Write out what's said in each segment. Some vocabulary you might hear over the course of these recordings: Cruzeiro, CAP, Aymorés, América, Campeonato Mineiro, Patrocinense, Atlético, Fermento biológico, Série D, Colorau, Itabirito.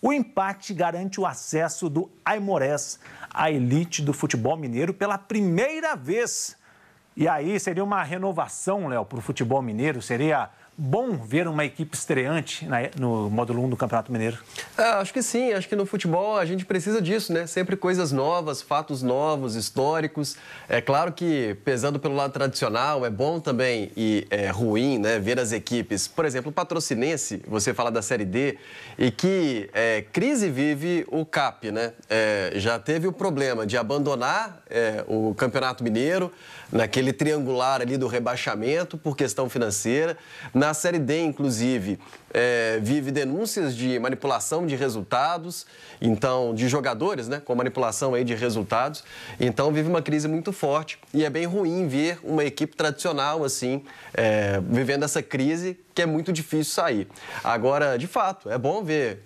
O empate garante o acesso do Aymorés à elite do futebol mineiro pela primeira vez. E aí seria uma renovação, Léo, para o futebol mineiro? Seria bom ver uma equipe estreante no módulo 1 do Campeonato Mineiro? Acho que sim, acho que no futebol a gente precisa disso, né? Sempre coisas novas, fatos novos, históricos. É claro que, pesando pelo lado tradicional, é bom também e é ruim, né, ver as equipes, por exemplo, o Patrocinense, você fala da Série D, e que crise vive o CAP, né? Já teve o problema de abandonar o Campeonato Mineiro naquele triangular ali do rebaixamento por questão financeira. Na Série D, inclusive, vive denúncias de manipulação de resultados, então, de jogadores, né, com manipulação aí de resultados. Então, vive uma crise muito forte e é bem ruim ver uma equipe tradicional, assim, vivendo essa crise que é muito difícil sair. Agora, de fato, é bom ver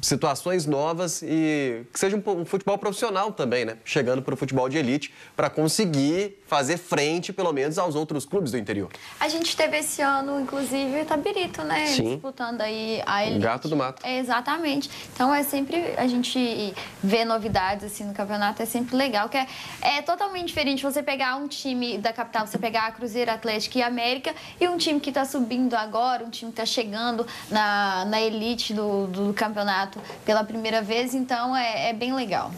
situações novas e que seja um futebol profissional também, né, chegando para o futebol de elite, para conseguir fazer frente, pelo menos, aos outros clubes do interior. A gente teve esse ano, inclusive, o Itabirito, né? Sim. Disputando aí a elite. Gato do mato. É, exatamente. Então, é sempre a gente ver novidades assim no campeonato, é sempre legal, que é totalmente diferente você pegar um time da capital, você pegar Cruzeiro, Atlético e América, e um time que está subindo agora, um time que está chegando na elite do campeonato pela primeira vez, então é bem legal.